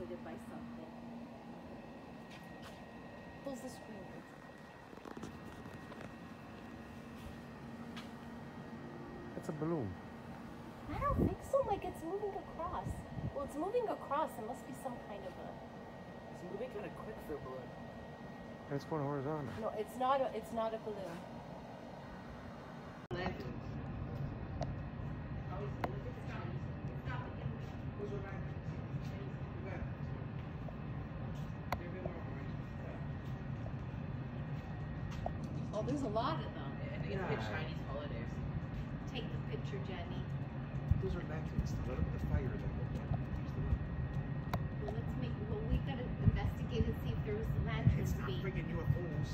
visited by something. Pulls the screen. It's a balloon. I don't think so. Like, it's moving across. Well, it's moving across. It must be some kind of a... It's moving kind of quick for a balloon. It's going horizontal. No, it's not a balloon. Oh, there's a lot of them. I think it's Chinese holidays. Take the picture, Jenny. Those are lanterns. Let them with the fire in them. Well, let's make. Well, we gotta investigate and see if there was the lanterns. It's not freaking UFOs.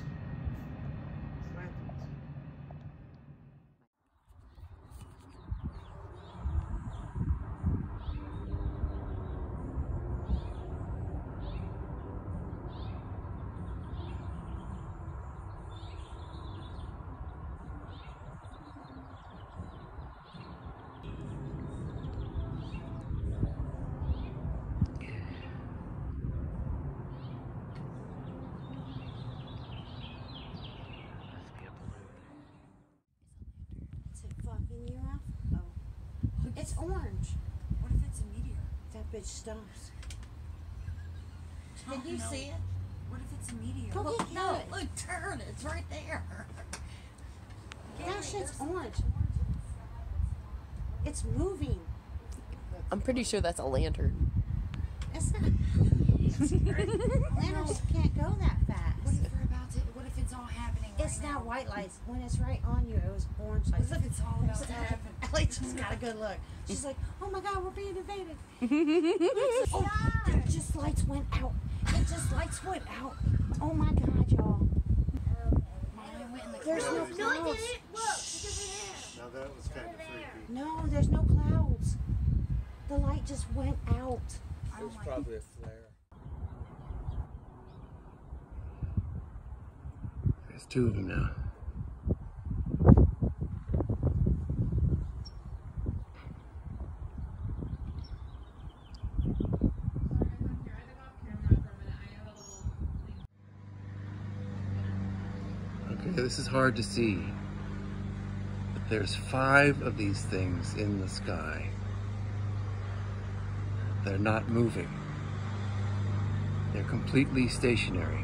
It's lanterns. It's orange. What if it's a meteor? That bitch stops. Did you see it? What if it's a meteor? Go look, no, it. Look, turn. It's right there. That shit's orange. It's moving. I'm pretty sure that's a lantern. It's not. Lanterns can't go that fast. What if we're about to? What if it's all happening? It's not white lights. When it's right on you, it was orange lights. What if it's all about to happen? Ellie just got a good look. She's like, oh my god, we're being invaded. Oh, it just lights went out. It just lights went out. Oh my god, y'all. There's no clouds. No, it didn't. Look, look over there. No, that was kind of freaky. No, there's no clouds. The light just went out. It was probably a flare. There's two of them now. Okay, this is hard to see, but there's 5 of these things in the sky. They're not moving. They're completely stationary.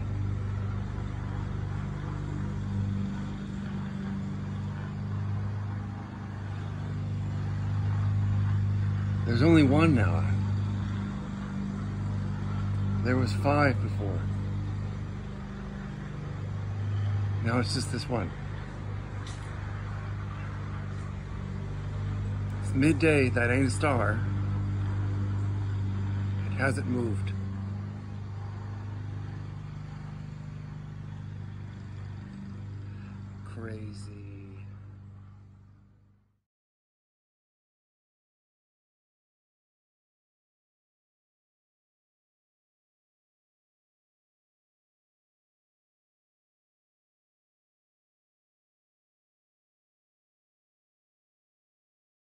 There's only one now. There was 5 before. Now it's just this one. It's midday, that ain't a star. It hasn't moved. Crazy.